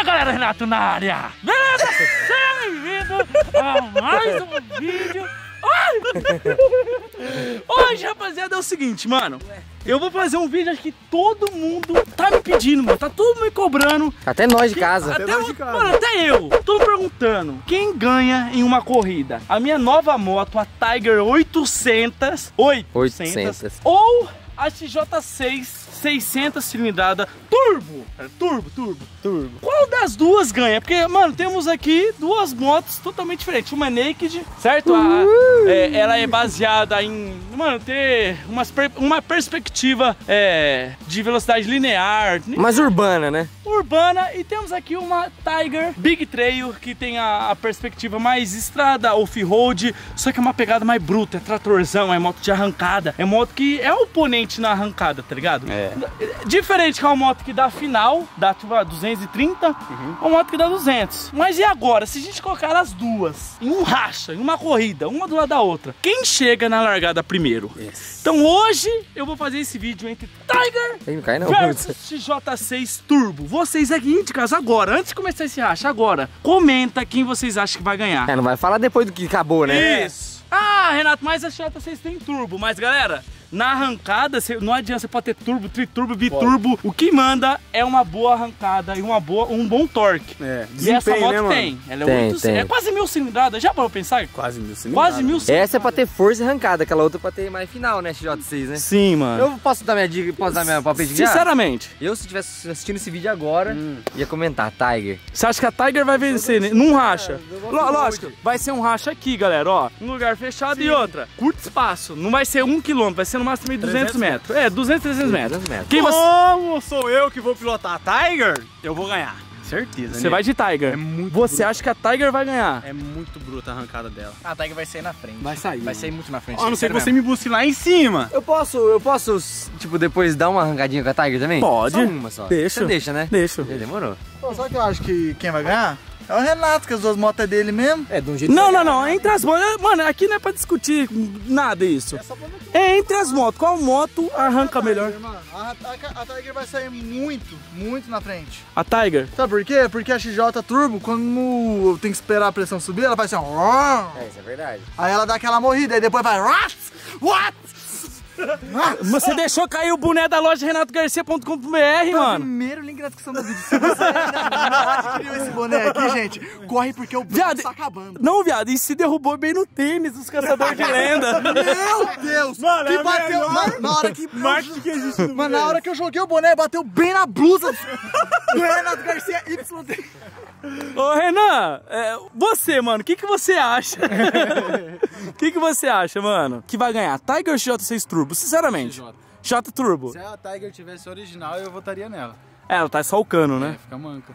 Fala, galera, Renato na área! Beleza? Seja bem-vindo a mais um vídeo. Hoje, rapaziada, é o seguinte, mano. Eu vou fazer um vídeo que todo mundo tá me pedindo, mano. Tá todo mundo me cobrando. Até nós de casa. Mano, até eu. Tô perguntando, quem ganha em uma corrida? A minha nova moto, a Tiger 800. Ou a XJ6 600 cilindrada turbo. Turbo. Qual das duas ganha? Porque, mano, temos aqui duas motos totalmente diferentes. Uma é naked, certo? Ela é baseada em, mano, ter uma perspectiva de velocidade linear. Mas urbana, né? Urbana. E temos aqui uma Tiger Big Trail, que tem a perspectiva mais estrada, off-road. Só que é uma pegada mais bruta. É tratorzão, é moto de arrancada. É moto que é oponente na arrancada, tá ligado? É. Diferente com a moto que dá final, dá tipo 230, ou uma moto que dá 200. Mas e agora? Se a gente colocar as duas em um racha, em uma corrida, uma do lado da outra, quem chega na largada primeiro? Yes. Então hoje eu vou fazer esse vídeo entre Tiger versus XJ6 Turbo. Vocês aqui de casa agora, antes de começar esse racha, agora, comenta quem vocês acham que vai ganhar. É, não vai falar depois do que acabou, né? Isso. Ah, Renato, mas a XJ6 tem turbo. Mas, galera, na arrancada, não adianta, você pode ter turbo, triturbo, biturbo. O que manda é uma boa arrancada e um bom torque. É, e essa moto, né, tem. Ela tem. É quase 1000 cilindradas, já parou pra pensar? Quase mil cilindradas. Essa é pra ter força e arrancada, aquela outra é pra ter mais final, né, XJ6, né? Sim, mano. Eu posso dar minha dica, posso dar minha palpite? Sinceramente. Eu, se estivesse assistindo esse vídeo agora, ia comentar, Tiger. Você acha que a Tiger vai vencer, né? Num racha. Lógico, vai ser um racha aqui, galera, ó. Um lugar fechado e outra. Curto espaço, não vai ser 1 km, vai ser no máximo 200 metros. É, 200, 300 metros. Como sou eu que vou pilotar a Tiger, eu vou ganhar. Certeza, né? Você vai de Tiger. É muito bruta. Acha que a Tiger vai ganhar? É muito bruta a arrancada dela. A Tiger vai sair na frente. Vai sair muito na frente. Ó, a não ser que você me busque lá em cima. Eu posso, tipo, depois dar uma arrancadinha com a Tiger também? Pode. Só uma só. Deixa. Você deixa, né? Deixa. Ele demorou. Pô, sabe que eu acho que quem vai ganhar? É o Renato, que as duas motos é dele mesmo. É, de um jeito... Não. Entre as motos... Mano, aqui não é pra discutir nada isso. É entre as motos. Qual moto arranca melhor? A Tiger vai sair muito, muito na frente. A Tiger? Sabe por quê? Porque a XJ Turbo, quando tem que esperar a pressão subir, ela faz assim... É, isso é verdade. Aí ela dá aquela morrida, aí depois vai... What? Você deixou cair o boné da loja RenatoGarcia.com.br, mano. Primeiro link na descrição do vídeo. Se você ainda adquiriu esse boné aqui, gente, corre porque o boné tá acabando. Não, viado, e se derrubou bem no tênis dos caçadores de lenda. Meu Deus, mano, que bateu na hora que... Mano, na hora que eu joguei o boné, bateu bem na blusa do Renato Garcia YT. Ô, Renan, você, mano, o que você acha? O que você acha, mano, que vai ganhar? Tiger XJ6 Turbo, sinceramente. XJ Turbo. Se a Tiger tivesse original, eu votaria nela. É, ela tá só o cano, né? Fica manca.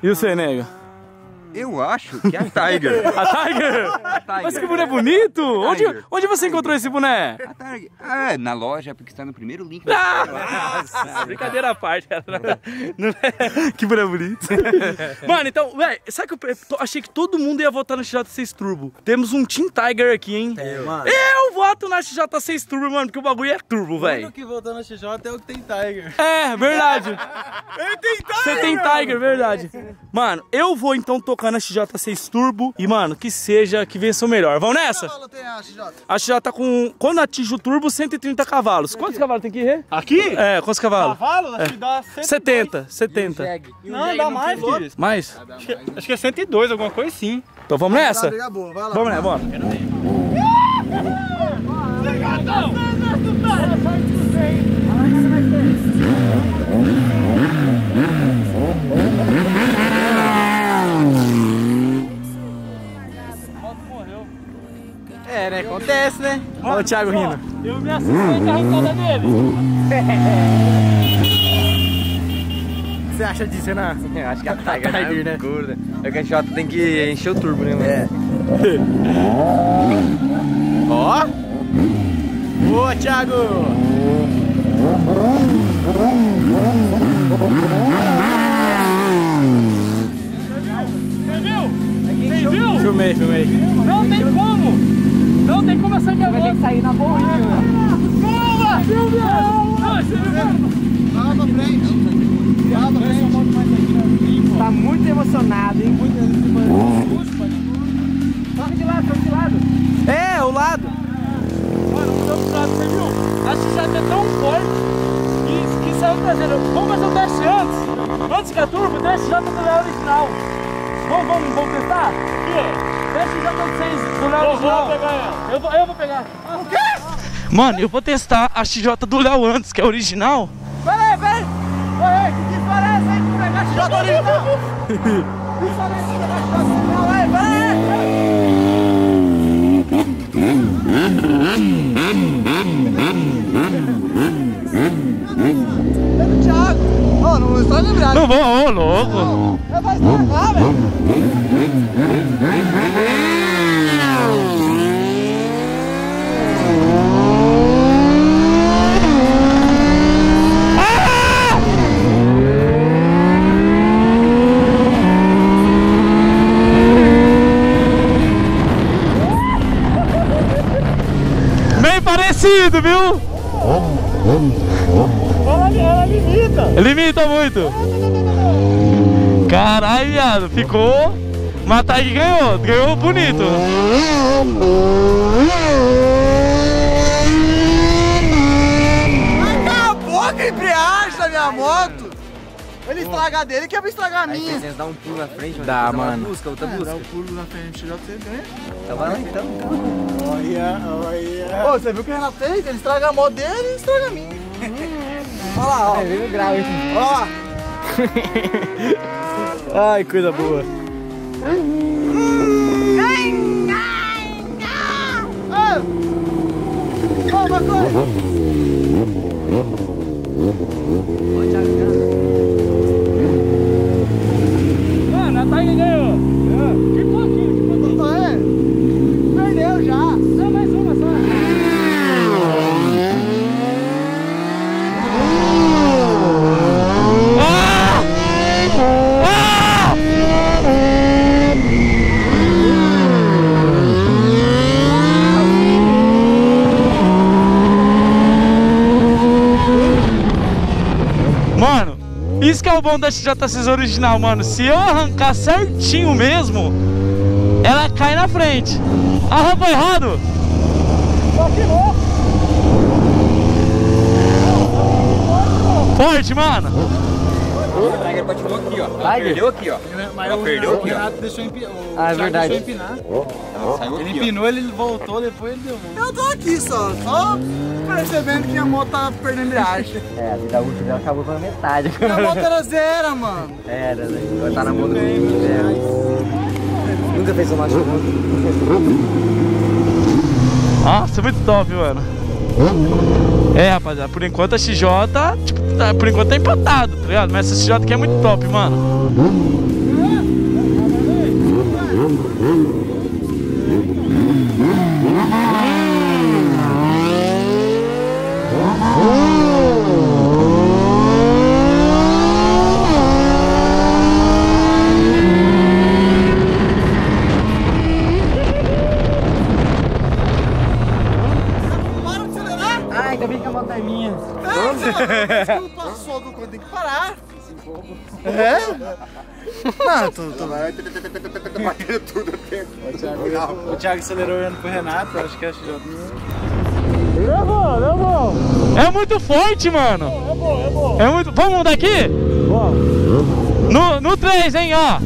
E você, nego? Eu acho que é a Tiger. A Tiger? A Tiger. Mas que boné bonito! Onde você encontrou esse boné? A Tiger. Ah, na loja, porque está no primeiro link. Brincadeira à parte. Que boné bonito. Mano, então, velho, sabe que eu achei que todo mundo ia votar na XJ6 Turbo. Temos um Team Tiger aqui, hein? Mano. Eu voto na XJ6 Turbo, mano, porque o bagulho é turbo, velho. O único que votou na XJ é o que tem Tiger. É, verdade. Ele tem Tiger! Você tem Tiger, verdade. Mano, eu vou então tocar na XJ6 Turbo e, mano, que seja, que vença o melhor. Vamos nessa? A XJ tá com, quando atinge o turbo, 130 cavalos. Quantos cavalos tem que ir? Aqui? É, quantos cavalos? Cavalo? Acho que dá 70. Não, dá mais, filho. Mais? Acho que é 102, alguma coisa sim. Então vamos nessa? Vamos nessa, bora. É, né? Acontece, né? Olha o Thiago rindo. Eu me assustei com a arrancada dele. O que você acha disso, Renan? Eu acho que a Tiger é né? Gorda. É que a XJ tem que encher o turbo, né, mano? É. Ó! Boa, Thiago! Você viu? Filmei. Não tem como! Não tem como eu sair minha moto. Vai ter que sair na boa, né? Boa! Calma! Calma, frente! Calma, frente! Tá Música turbo, deixa já do Léo original. Vamos tentar? Deixa já do vocês do Léo original. Eu vou pegar. O quê? Mano, eu vou testar a XJ do Léo antes, que é original. Peraí. Oi, que diferença aí de pegar a XJ original? Que diferença de pegar a XJ original, aí, peraí. É do Thiago. Ô, não estou lembrado. Não vou, ô, louco. Eu vou estragar, velho. Parecido, viu? Ela limita. Limita muito. Caralho, viado. Ficou. Mas tá aí que ganhou. Ganhou bonito. Vai cala a boca, embreagem da minha moto. Ele estragar dele que eu vou estragar a minha. Vocês dão um pulo na frente, mas dá, mano. Outra busca. Dá um pulo na frente, já você ganha. Tá lá então. Olha. Ô, você viu o que o Renato fez? Ele estraga a moto dele e estraga a minha. Olha lá, ó. É meio grau isso. Ó. Ai, coisa boa. Ô, uma coisa. Tiger ganhou! Que pouquinho! Não é? Perdeu já! Só mais uma só! Mano, isso que é o bom da XJ6 original, mano. Se eu arrancar certinho mesmo, ela cai na frente. Arrancou errado. Forte, mano. O Tiger patilou aqui, ó. Ela perdeu aqui, ó. Mas ela perdeu aqui, ó. O Renato deixou empinar. Ah, é verdade. Ele empinou, ele voltou, depois ele deu volta. Eu tô aqui só percebendo que a moto tava perdendo embreagem. É, a vida útil dela acabou pela metade. A moto era zero, mano. Era, né? Tá na moto bem, do zero. Nunca fez uma chuva. Nossa, muito top, mano. É, rapaziada, por enquanto a XJ, tipo, por enquanto tá empatado, tá ligado? Mas essa XJ aqui é muito top, mano. Desculpa, só do quando tem que parar. É? Mano, tu vai bater tudo dentro. O Thiago acelerou olhando pro Renato, acho que é a XJ. Levou. É muito forte, mano. É bom. É muito... Vamos mudar aqui? Vamos. No 3, hein, ó.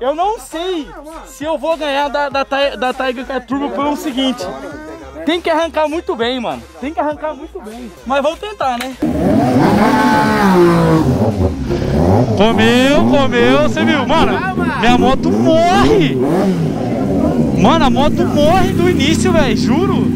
Eu não sei se eu vou ganhar da Tiger Turbo pelo seguinte. Tem que arrancar muito bem, mano. Mas vamos tentar, né? Comeu, você viu? Mano, minha moto morre! Mano, a moto morre do início, velho, juro!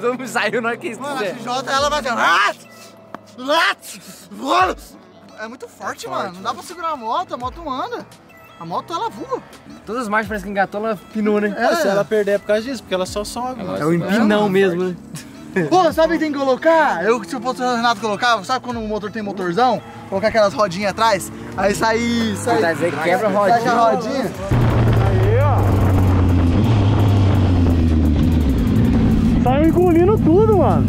Todo mundo saiu, não é que isso. Mano, a XJ, ela vai é muito forte, mano. Não dá pra segurar a moto não anda. A moto, ela voa. Todas as marchas parece que engatou, ela pinou, né? É, se ela perder é por causa disso, porque ela só sobe. É um empinão mesmo, né? Pô, sabe o que tem que colocar? Eu, se eu fosse o Renato colocar, sabe quando o motor tem motorzão? Colocar aquelas rodinhas atrás, aí sai. Quer dizer, quebra a rodinha. Sai a rodinha. Aí, ó. Saiu engolindo tudo, mano.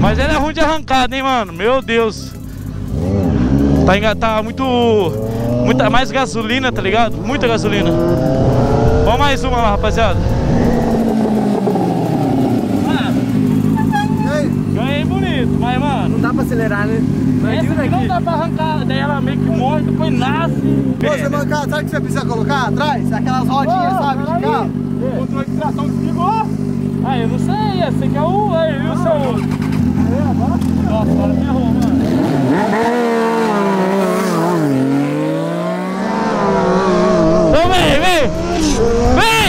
Mas ela é ruim de arrancada, hein, mano? Meu Deus. Tá muita mais gasolina, tá ligado? Muita gasolina. Vamos mais uma lá, rapaziada. Mas, mano, não dá pra acelerar, né? Mas essa não dá pra arrancar, daí ela meio que morre, depois nasce. Pô, você mancar, sabe o que você precisa colocar atrás? Aquelas rodinhas, sabe? De carro. O controle de tração desligou. Aí eu não sei, esse aqui é o. Aí, viu, seu. Aí, agora. Nossa, agora me errou, mano. Então vem, vem! Vem!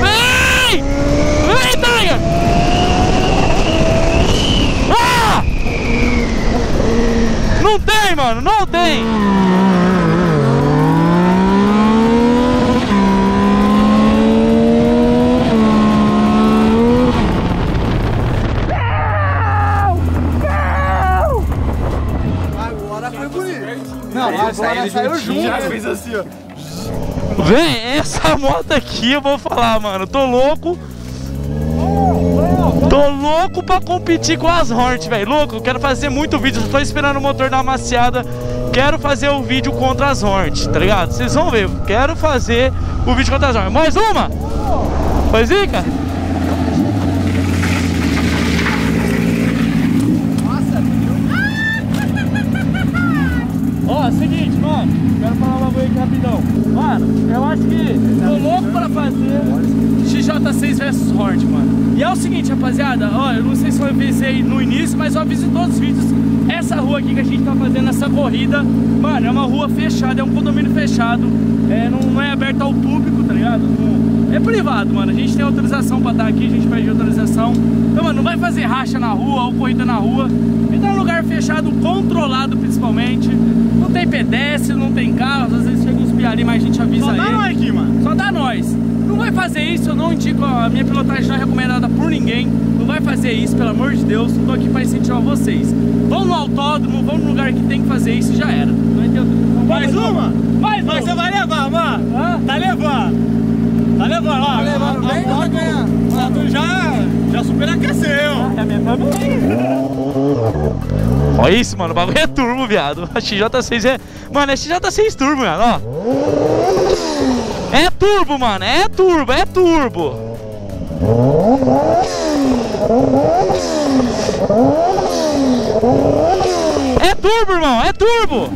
Vem! Vem, Tiger! Não tem, mano, não tem! Não! Agora foi bonito! Não, agora saiu junto! Já fez assim, ó! Vem, essa moto aqui, eu vou falar, mano, tô louco! Tô louco pra competir com as Hornet, velho. Louco, eu quero fazer muito vídeo. Tô esperando o motor dar amaciada. Quero fazer o vídeo contra as Hornet, tá ligado? Vocês vão ver. Quero fazer o vídeo contra as Hornet. Mais uma! Foi zica? Ó, é o seguinte, mano. Quero falar uma coisa aqui rapidão. Mano, eu acho que tô louco pra fazer XJ6 versus Hornet, mano. E é o seguinte, rapaziada, ó, eu não sei se eu avisei no início, mas eu aviso em todos os vídeos. Essa rua aqui que a gente tá fazendo essa corrida, mano, é uma rua fechada, é um condomínio fechado, não é aberto ao público, tá ligado? É privado, mano, a gente tem autorização pra estar aqui, a gente pede autorização. Então, mano, não vai fazer racha na rua ou corrida na rua. Então é um lugar fechado, controlado principalmente. Não tem pedestre, não tem carros, às vezes chega uns piarim, mas a gente avisa aí. Só dá nós aqui, mano. Só dá nós. Não vai fazer isso, eu não indico, a minha pilotagem não é recomendada por ninguém. Não vai fazer isso, pelo amor de Deus, não tô aqui pra incentivar vocês. Vão no autódromo, vão no lugar que tem que fazer isso e já era. Não entendeu? Mais uma? Mais uma! Mas você vai levar, mano! Ah? Tá levando! Tá levando, ó! Tá levando bem, tá ganhando! Mano, tu já superaqueceu! Ah, é. Olha isso, mano, o bagulho é turbo, viado! A XJ6 é... Mano, é XJ6 turbo, mano, ó! É turbo, mano, é turbo, é turbo. É turbo, irmão, é turbo.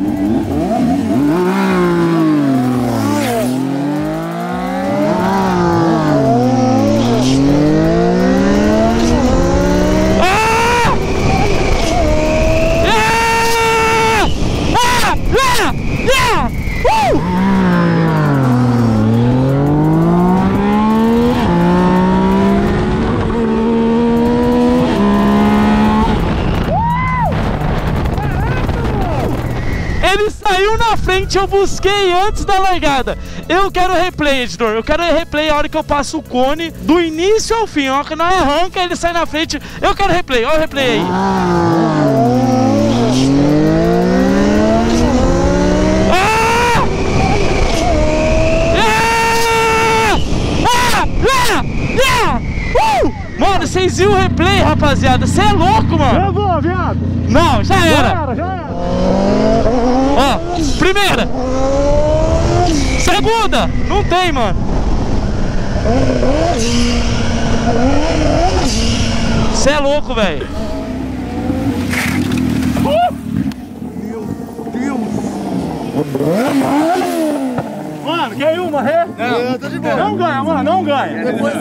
Eu busquei antes da largada. Eu quero replay, editor. Eu quero replay a hora que eu passo o cone do início ao fim. Ó, que não arranca, ele sai na frente. Eu quero replay. Olha o replay aí. Mano, vocês viram o replay, rapaziada? Você é louco, mano. Eu vou, viado. Não, já era. Ó, primeira, segunda, não tem, mano. Você é louco, velho. Meu Deus. Mano, quer uma ré? Não, tô de boa. Não ganha, mano, não ganha. Depois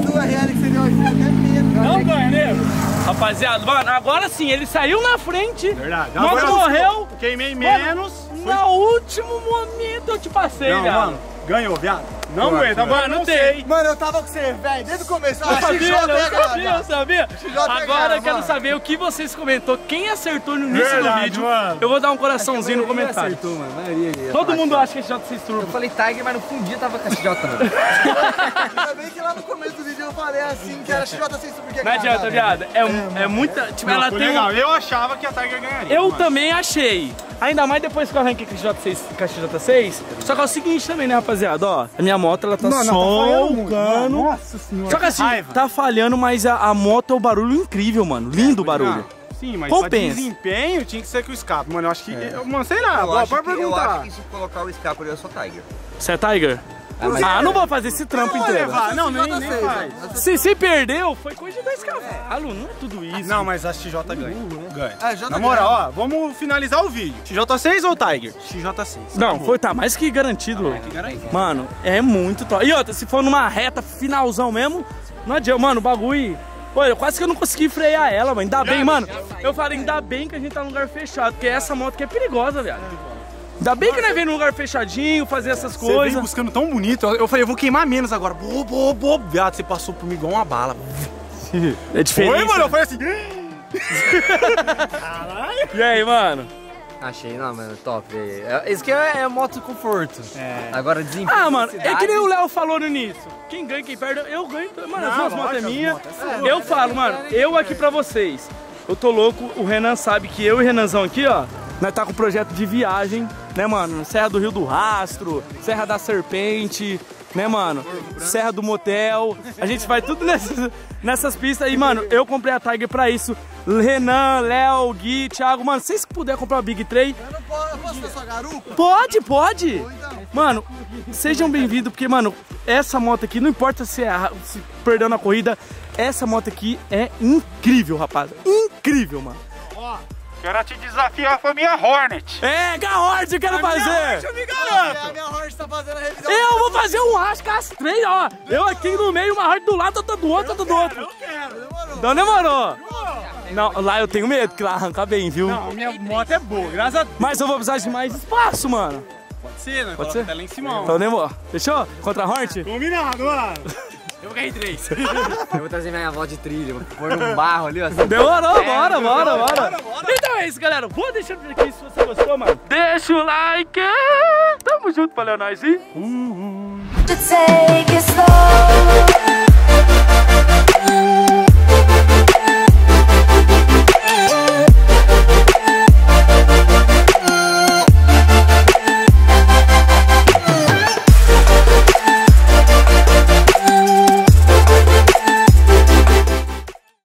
do RL que você deu aqui, até medo. Não ganha, nego. Rapaziada, mano, agora sim, ele saiu na frente. Verdade. Mas morreu. Queimei menos. Mano, no último momento eu te passei, velho. Ganhou, viado. Não aguenta, mano, não tem. Mano, eu tava com você, velho, desde o começo. Eu sabia. Agora eu quero saber o que vocês comentou. Quem acertou no início do vídeo, mano. Eu vou dar um coraçãozinho no comentário. Acertou, mano. Todo mundo acha que é XJ6 Turbo. Eu falei Tiger, mas no fundo tava com a XJ. Ainda bem que lá no começo do vídeo eu falei assim, que era XJ6 Turbo. Não adianta, viado. É muita... Tipo, ela tem... Eu achava que a Tiger ganharia. Eu também achei. Ainda mais depois que eu arranquei com a XJ6. Só que é o seguinte também, né, rapaziada? Ó, a minha moto, ela tá soltando. Nossa senhora. Só que assim, tá falhando, mas a moto é um barulho incrível, mano. Lindo o barulho. Sim, mas o desempenho tinha que ser com o escape, mano. Eu acho que... Mano, sei lá, pode perguntar. Eu acho que se colocar o escape, eu sou Tiger. Você é Tiger? Ah, não vou fazer esse trampo inteiro. Não, nem faz. Se perdeu, foi coisa de 2 cavalos. Aluno, não é tudo isso. Não, mas a XJ ganha. Na moral, ó, vamos finalizar o vídeo. XJ6 ou Tiger? XJ6. Não, foi, tá mais que garantido. Mano, é muito top. E outra, se for numa reta finalzão mesmo, não adianta. Mano, o bagulho... Pô, eu quase que eu não consegui frear ela, mano. Ainda bem, mano. Eu falei, ainda bem que a gente tá num lugar fechado, porque essa moto aqui é perigosa, velho. Ainda bem que nós vem num lugar fechadinho, fazer essas coisas. Você vem buscando tão bonito. Eu falei, eu vou queimar menos agora. Viado, você passou por mim igual uma bala. É diferente. Foi, mano, eu falei assim. Caralho. E aí, mano? Achei, não, mano, top. Isso aqui é moto conforto. É. Agora desempenho. Ah, mano, é que nem o Léo falou no início. Quem ganha, quem perde, eu ganho. Mano, as duas motos é minha. Eu falo, mano, eu aqui pra vocês. Eu tô louco, o Renan sabe que eu e o Renanzão aqui, ó, nós tá com um projeto de viagem, né, mano? Serra do Rio do Rastro, Serra da Serpente, né, mano? Serra do Motel. A gente vai tudo nessas pistas. E, mano, eu comprei a Tiger pra isso. Renan, Léo, Gui, Thiago, mano, vocês que puderem comprar o Big 3. Eu posso ter sua garupa? Pode. Mano, sejam bem-vindos, porque, mano, essa moto aqui, não importa se perdeu na corrida, essa moto aqui é incrível, rapaz. Incrível, mano. Ó, quero te desafiar pra minha Hornet. É, que a Hornet eu quero fazer. Hornet, eu me garanto. A minha Hornet tá fazendo a revisão. Eu vou fazer um rasca as 3, ó. Eu aqui no meio, uma Hornet do lado, outra do outro, outra do outro. Eu quero, demorou. Então demorou. Não, lá eu tenho medo que ela arranca bem, viu? Não, minha moto é boa, graças a Deus. Mas eu vou precisar de mais espaço, mano. Pode ser, né? Pode ser? Até lá em cima, ó. Então demorou. Fechou? Contra a Hornet? Combinado, mano. Eu vou ganhar 3. Eu vou trazer minha avó de trilha, vou pôr um barro ali, ó. Demorou, bora. Então é isso, galera. Vou deixando por aqui se você gostou, mano. Deixa o like. Tamo junto, valeu, nós. E...